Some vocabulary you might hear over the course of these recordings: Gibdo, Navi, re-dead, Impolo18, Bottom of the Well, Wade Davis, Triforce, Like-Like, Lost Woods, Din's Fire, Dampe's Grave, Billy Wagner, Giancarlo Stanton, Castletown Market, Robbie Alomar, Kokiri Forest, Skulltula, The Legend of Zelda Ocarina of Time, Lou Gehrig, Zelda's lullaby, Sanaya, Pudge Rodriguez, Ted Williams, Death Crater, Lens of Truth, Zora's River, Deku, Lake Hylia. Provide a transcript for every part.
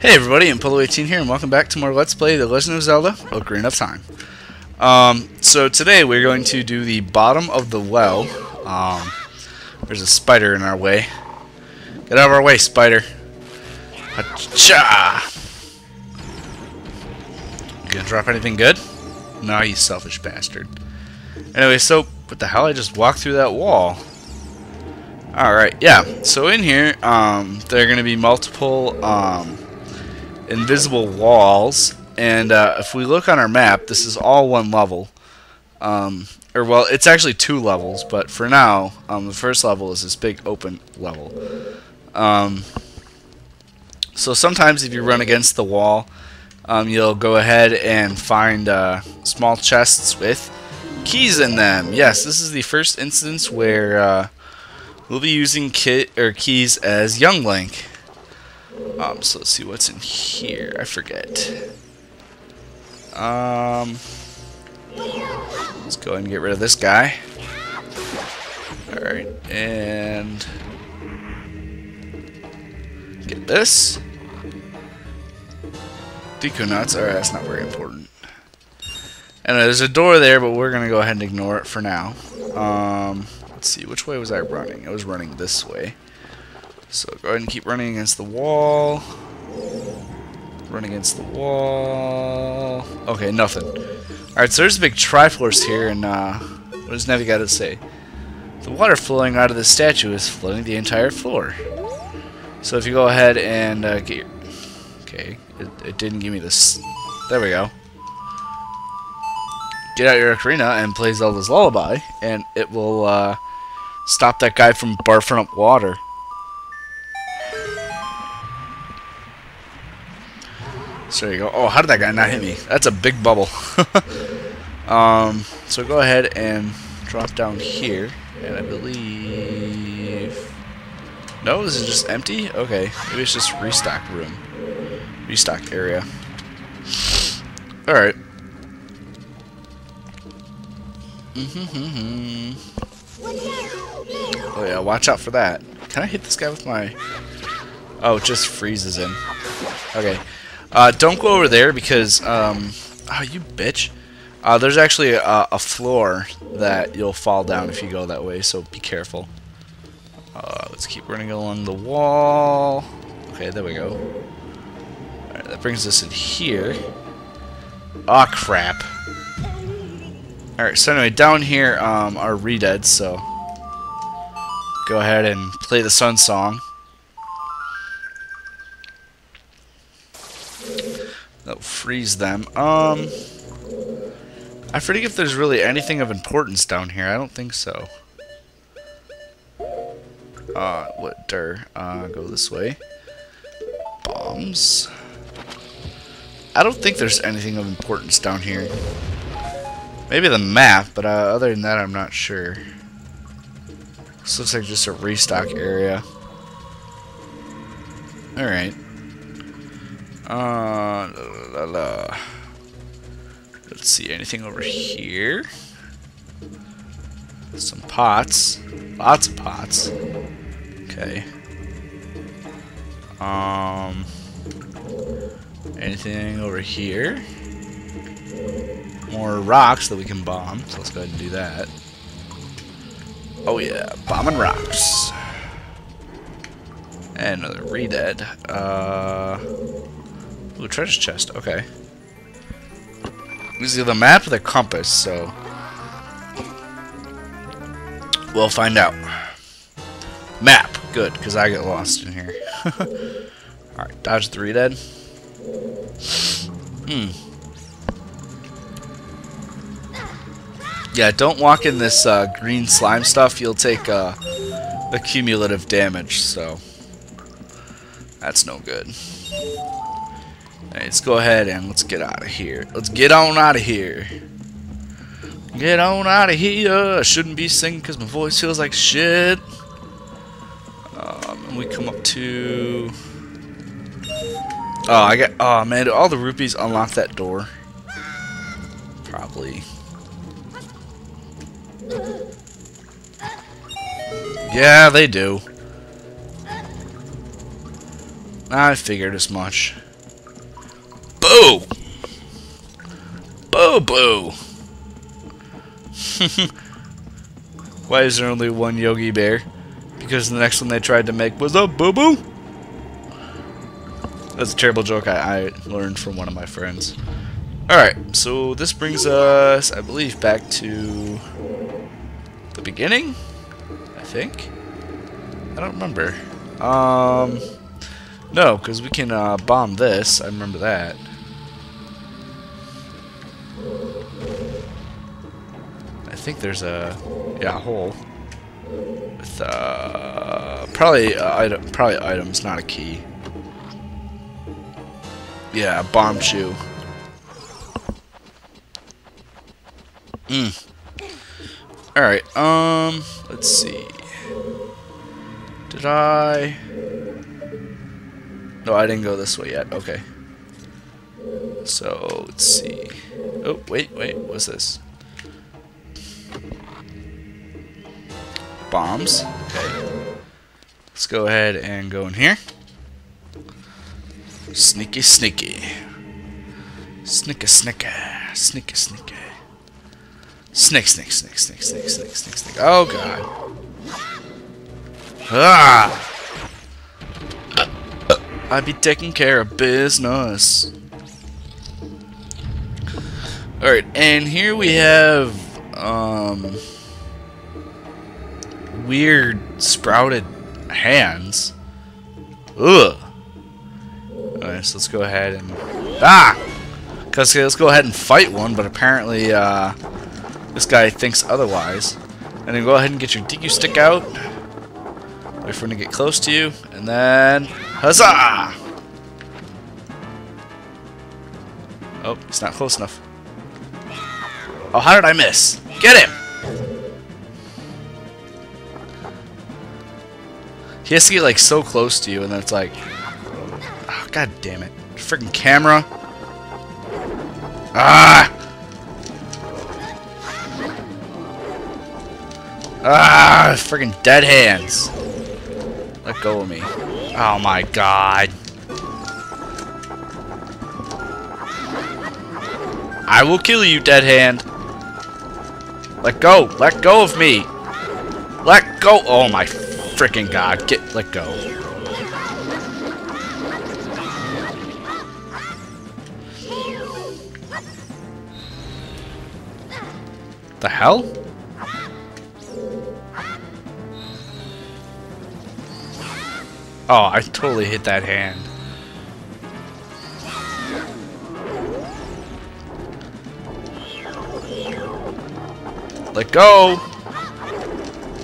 Hey everybody, Impolo18 here, and welcome back to more Let's Play The Legend of Zelda Ocarina of Time. So today we're going to do the bottom of the well. There's a spider in our way. Get out of our way, spider. Acha! You gonna drop anything good? No, you selfish bastard. Anyway, so, what the hell? I just walked through that wall. Alright, yeah. So in here, there are gonna be multiple, invisible walls, and if we look on our map, this is all one level, or well, it's actually two levels, but for now the first level is this big open level. So sometimes if you run against the wall, you'll go ahead and find small chests with keys in them. Yes, this is the first instance where we'll be using keys as Young Link. So let's see what's in here. I forget. Let's go ahead and get rid of this guy. Alright, and get this. Deco nuts. Alright, that's not very important. And there's a door there, but we're going to go ahead and ignore it for now. Let's see, which way was I running? I was running this way. So go ahead and keep running against the wall. Run against the wall. Okay, nothing. Alright, so there's a big Triforce here, and what does Navi got to say? The water flowing out of the statue is flooding the entire floor. So if you go ahead and get your... Okay, it didn't give me this. There we go. Get out your ocarina and play Zelda's Lullaby, and it will stop that guy from barfing up water. So there you go. Oh, how did that guy not hit me? That's a big bubble. So go ahead and drop down here. And I believe... No, this is just empty? Okay. Maybe it's just restock room. Restock area. Alright. Oh yeah, watch out for that. Can I hit this guy with my... Oh, it just freezes him. Okay. Don't go over there because, oh, you bitch. There's actually a floor that you'll fall down if you go that way, so be careful. Let's keep running along the wall. Okay, there we go. Alright, that brings us in here. Aw, oh, crap. Alright, so anyway, down here are re-deads, so go ahead and play the Sun Song. That'll freeze them. I forget if there's really anything of importance down here. I don't think so. What der? Go this way. Bombs. I don't think there's anything of importance down here. Maybe the map, but other than that, I'm not sure. This looks like just a restock area. Alright. Let's see, anything over here? Some pots. Lots of pots. Okay. Anything over here? More rocks that we can bomb, so let's go ahead and do that. Oh yeah, bombing rocks. And another re-dead. Ooh, treasure chest, okay. This is the map or the compass, so... We'll find out. Map, good, because I get lost in here. Alright, dodge the re-dead. Yeah, don't walk in this green slime stuff, you'll take the cumulative damage, so... That's no good. Right, let's go ahead and let's get out of here. Let's get on out of here. Get on out of here. I shouldn't be singing because my voice feels like shit. And we come up to... Oh man, do all the rupees unlock that door? Probably. Yeah, they do. I figured as much. Boo! Boo boo! Why is there only one Yogi Bear? Because the next one they tried to make was a boo boo! That's a terrible joke I learned from one of my friends. Alright, so this brings us, I believe, back to the beginning? I think? I don't remember. No, because we can bomb this. I remember that. I think there's a hole with probably items, not a key. Yeah, bomb shoe. All right. Let's see. Did I? No, I didn't go this way yet. Okay. So let's see. Oh, wait. What's this? Bombs. Okay. Let's go ahead and go in here. Sneaky, sneaky. Snicker, snicker. Snicker, snicker. Snake, snake, snake, snake, snake, snake, snake, snake. Oh god. Ah! I be taking care of business. Alright, and here we have weird sprouted hands. Ugh. Alright, so let's go ahead and let's go ahead and fight one, but apparently this guy thinks otherwise. And then go ahead and get your DQ stick out. Wait for him to get close to you, and then huzzah! Oh, he's not close enough. Oh, how did I miss? Get him! He has to get, like, so close to you, and then it's like... Oh, god damn it. Freaking camera. Ah! Ah! Freaking dead hands. Let go of me. Oh my god. I will kill you, dead hand. Let go. Let go of me. Let go. Oh my freaking god. Let go. The hell? Oh, I totally hit that hand. Let go!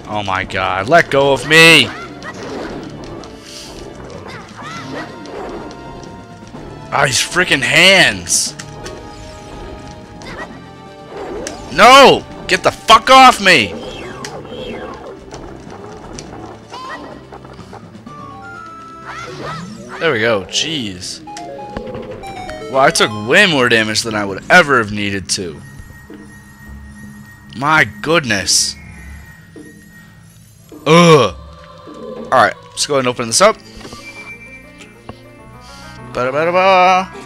Oh my god, let go of me! Ah, these freaking hands! No! Get the fuck off me! There we go, jeez. Wow, I took way more damage than I would ever have needed to. My goodness. Ugh. Alright, let's go ahead and open this up. Ba-da-ba-da-ba.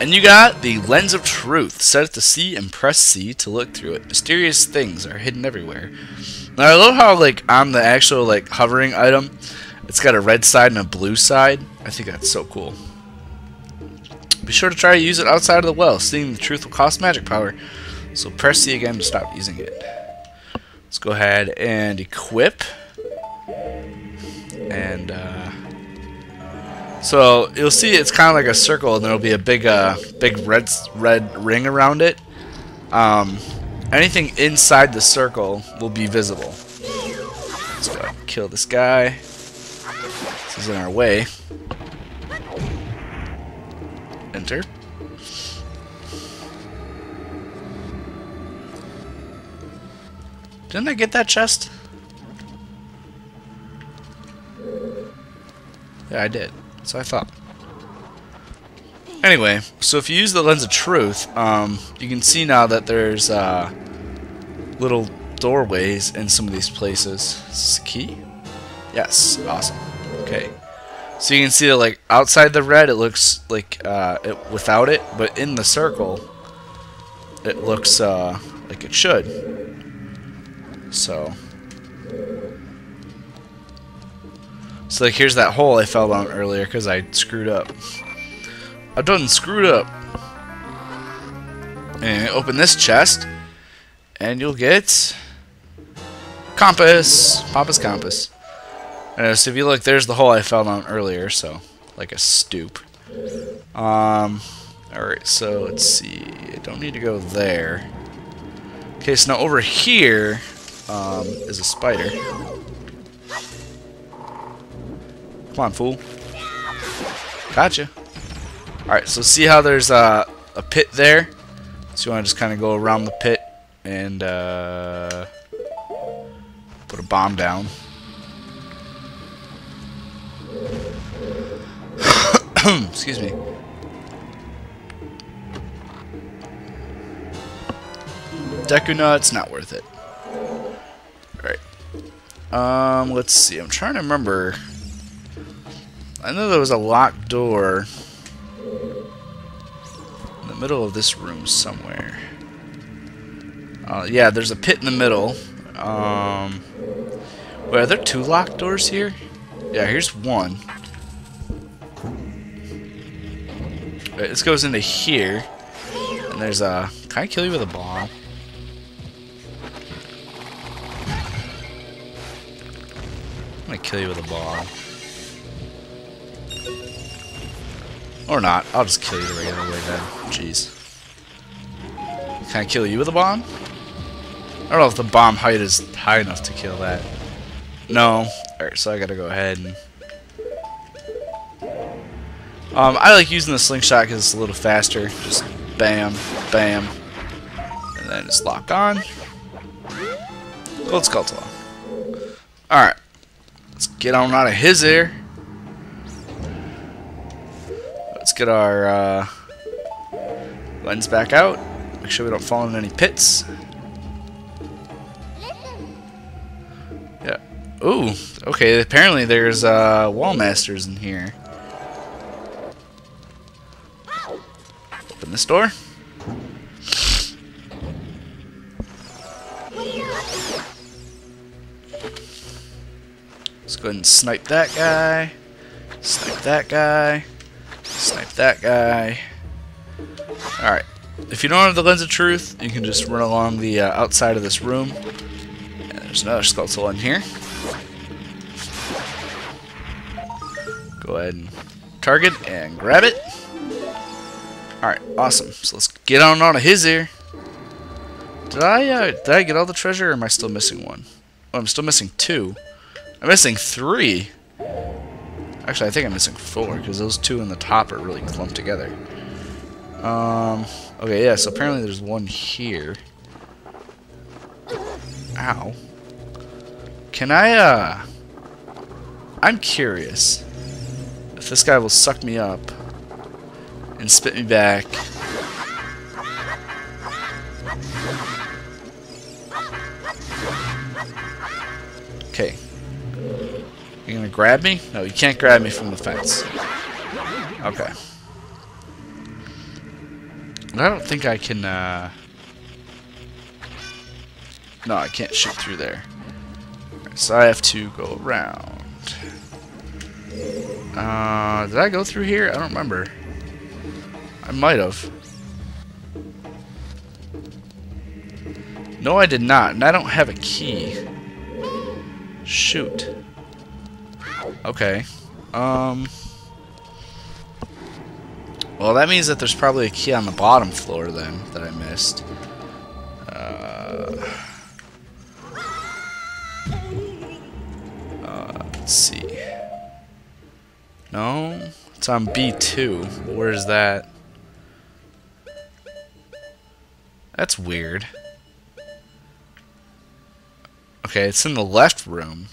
And you got the Lens of Truth. Set it to C and press C to look through it. Mysterious things are hidden everywhere. Now, I love how, like, on the actual, like, hovering item, it's got a red side and a blue side. I think that's so cool. Be sure to try to use it outside of the well. Seeing the truth will cost magic power. So press C again to stop using it. Let's go ahead and equip. And, so, you'll see it's kind of like a circle, and there'll be a big, big red ring around it. Anything inside the circle will be visible. Let's go ahead and kill this guy. This is in our way. Enter. Didn't I get that chest? Yeah, I did. So I thought. Anyway, so if you use the Lens of Truth, you can see now that there's little doorways in some of these places. Is this a key? Yes. Awesome. Okay. So you can see that, like, outside the red, it looks like, without it, but in the circle, it looks, like it should. So, like, here's that hole I fell down earlier because I screwed up. I done screwed up. And open this chest, and you'll get compass. Papa's compass. So if you look, there's the hole I fell down earlier, so like a stoop. Alright, so let's see. I don't need to go there. Okay, so now over here is a spider. Come on, fool. Gotcha. Alright, so see how there's a pit there? So you want to just kind of go around the pit and put a bomb down. Excuse me. Deku nuts, not worth it. Alright. Let's see. I'm trying to remember. I know there was a locked door in the middle of this room somewhere. Yeah, there's a pit in the middle. Wait, are there two locked doors here? Yeah, here's one. Right, this goes into here, and there's a... Can I kill you with a bomb? I'm gonna kill you with a bomb. Or not. I'll just kill you the regular way then. Jeez. Can I kill you with a bomb? I don't know if the bomb height is high enough to kill that. No. Alright, so I gotta go ahead and... I like using the slingshot because it's a little faster. Just bam, bam. And then just lock on. Gold Skull Claw. Alright. Let's get on out of his ear. Let's get our lens back out. Make sure we don't fall in any pits. Yeah. Ooh. Okay. Apparently there's wall masters in here. Open this door. Let's go ahead and snipe that guy. Snipe that guy. Snipe that guy. Alright. If you don't have the Lens of Truth, you can just run along the outside of this room. And there's another skeletal in here. Go ahead and target and grab it. Alright, awesome. So let's get on out of his ear. Did I get all the treasure, or am I still missing one? Oh, I'm still missing two. I'm missing three. Actually, I think I'm missing four, because those two in the top are really clumped together. Okay, yeah, so apparently there's one here. Ow. Can I, I'm curious if this guy will suck me up and spit me back. Okay. You're gonna grab me? No, you can't grab me from the fence. Okay. I don't think I can, No, I can't shoot through there. So I have to go around. Did I go through here? I don't remember. I might have. No, I did not, and I don't have a key. Shoot. Okay. Well, that means that there's probably a key on the bottom floor then that I missed. Let's see. No, it's on B2. Where is that? That's weird. Okay, it's in the left room.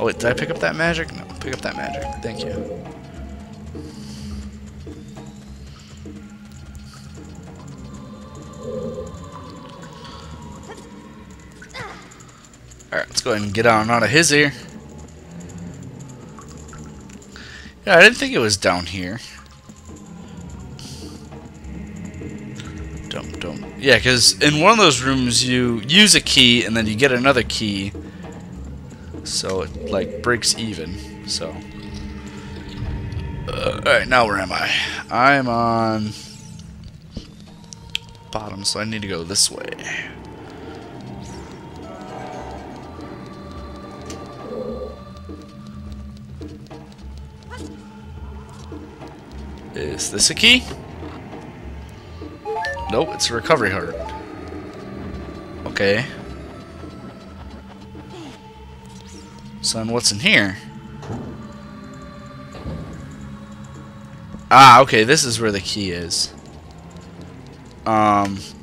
Oh wait, did I pick up that magic? No, pick up that magic. Thank you. Alright, let's go ahead and get on out of his ear. Yeah, I didn't think it was down here. Don't. Yeah, because in one of those rooms you use a key and then you get another key. So it, like, breaks even. So. Alright, now where am I? I'm on bottom, so I need to go this way. Is this a key? Nope, it's a recovery heart. Okay. Son, what's in here? Ah, okay, this is where the key is.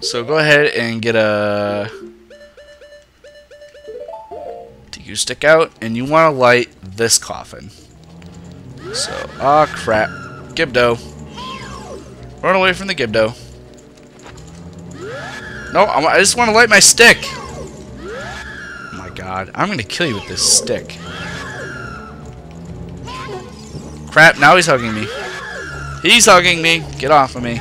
So go ahead and get a DQ stick out, and you want to light this coffin. So, ah, crap. Gibdo. Run away from the Gibdo. No, I just want to light my stick. Oh my god, I'm going to kill you with this stick. Crap, now he's hugging me. He's hugging me. Get off of me.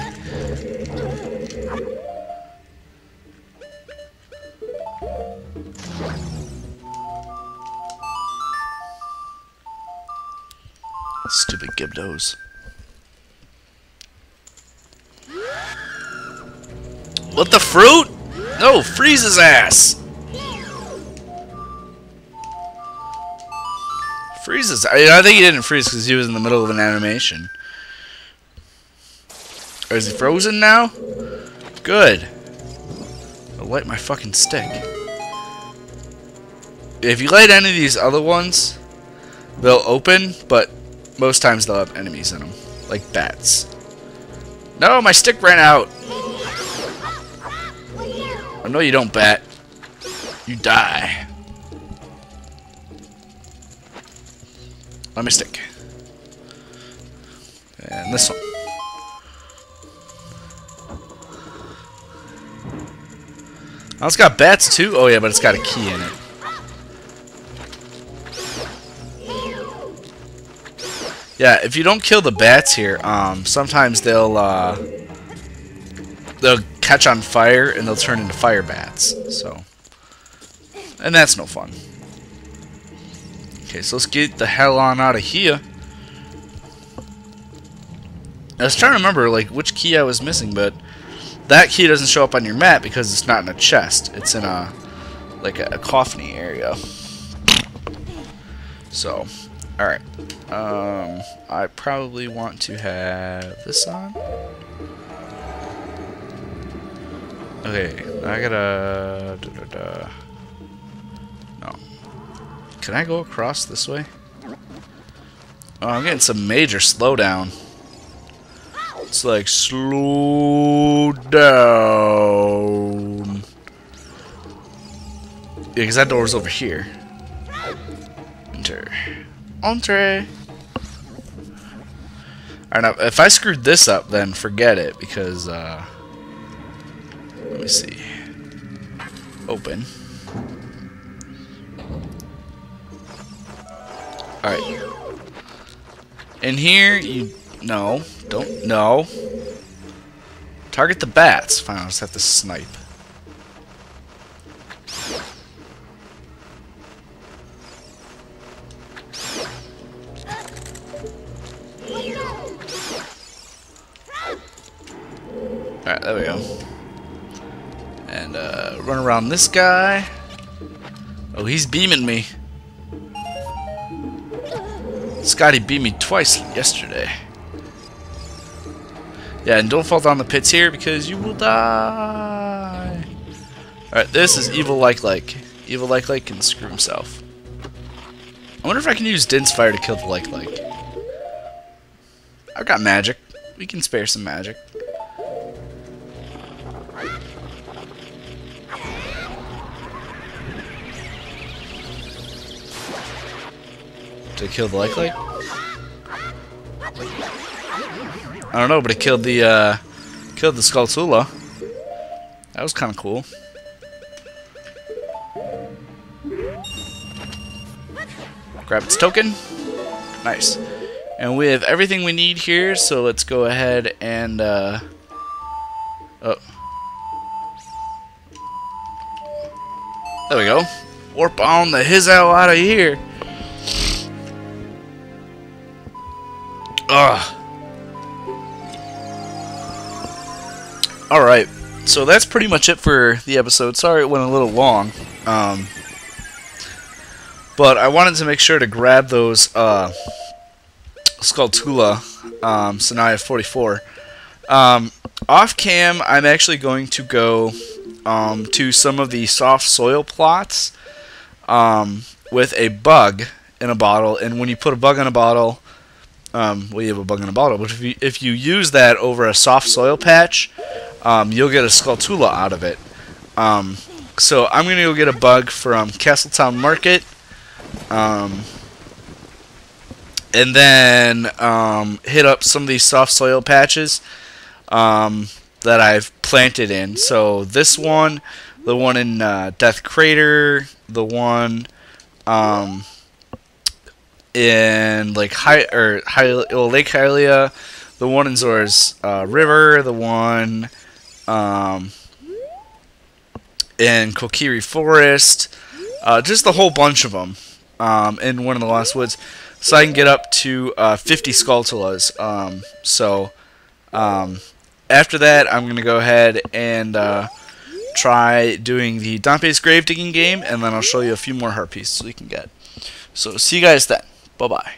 Stupid Gibdos. What the fruit? No, freeze his ass. Freezes. I think he didn't freeze because he was in the middle of an animation. Is he frozen now? Good. I'll light my fucking stick. If you light any of these other ones, they'll open, but most times they'll have enemies in them, like bats. No, my stick ran out. Oh, no, you don't, bat. You die. Let me stick. And this one. Oh, it's got bats too? Oh yeah, but it's got a key in it. Yeah, if you don't kill the bats here, sometimes they'll catch on fire and they'll turn into fire bats. So, and that's no fun. Okay, so let's get the hell on out of here. I was trying to remember like which key I was missing, but that key doesn't show up on your map because it's not in a chest. It's in a like a coffiny area. So, all right. I probably want to have this on. Okay, I gotta. No. Can I go across this way? Oh, I'm getting some major slowdown. It's like, slow down. Yeah, because that door's over here. Enter. Entree. Alright, now, if I screwed this up, then forget it, because, let me see. Open. Alright. In here, you... No. Don't... No. Target the bats. Fine, I'll just have to snipe. Alright, there we go. And, run around this guy. Oh, he's beaming me. Scotty beat me twice yesterday. Yeah, and don't fall down the pits here because you will die. Alright, this is Evil Like-Like. Evil Like-Like can screw himself. I wonder if I can use Din's Fire to kill the Like-Like. I've got magic. We can spare some magic. To kill the Like-Like? I don't know, but it killed the Skulltula. That was kind of cool. grab its token. Nice. And we have everything we need here, so let's go ahead and there we go. Warp on the hell out of here. Ugh. Alright, so that's pretty much it for the episode. Sorry it went a little long. But I wanted to make sure to grab those Skulltula, Sanaya 44. Off cam, I'm actually going to go to some of the soft soil plots with a bug in a bottle. And when you put a bug in a bottle, well, you have a bug in a bottle, but if you use that over a soft soil patch, you'll get a Skulltula out of it. So I'm going to go get a bug from Castletown Market. And then hit up some of these soft soil patches that I've planted in. So this one, the one in Death Crater, the one in Lake Hylia, the one in Zora's River, the one in Kokiri Forest, just a whole bunch of them in one of the Lost Woods. So I can get up to 50 Skulltulas. After that, I'm going to go ahead and try doing the Dampe's Grave digging game, and then I'll show you a few more heart pieces we can get. So see you guys then. Bye-bye.